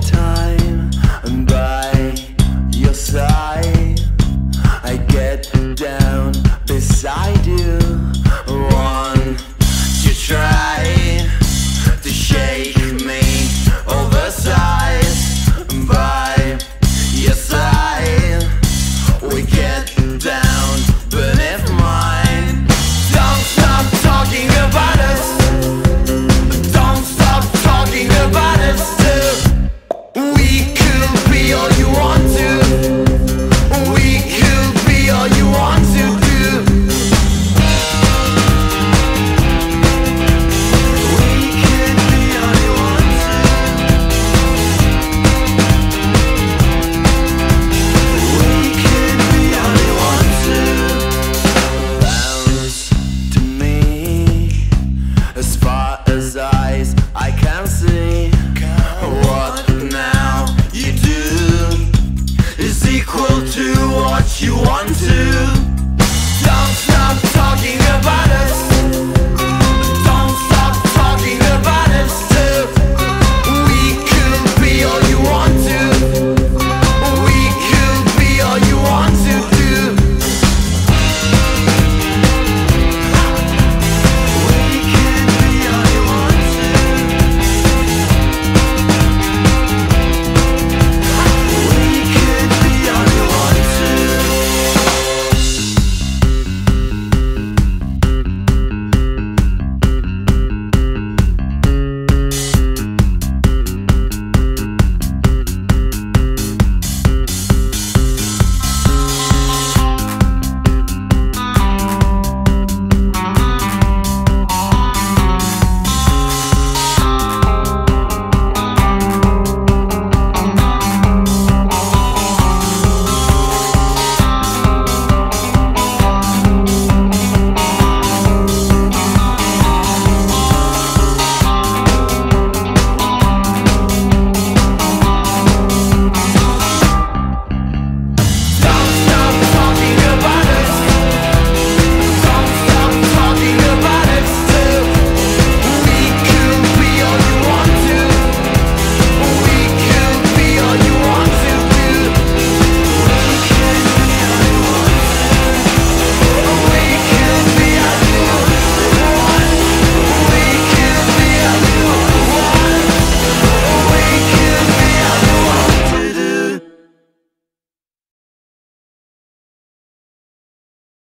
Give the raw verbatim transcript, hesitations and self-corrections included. time.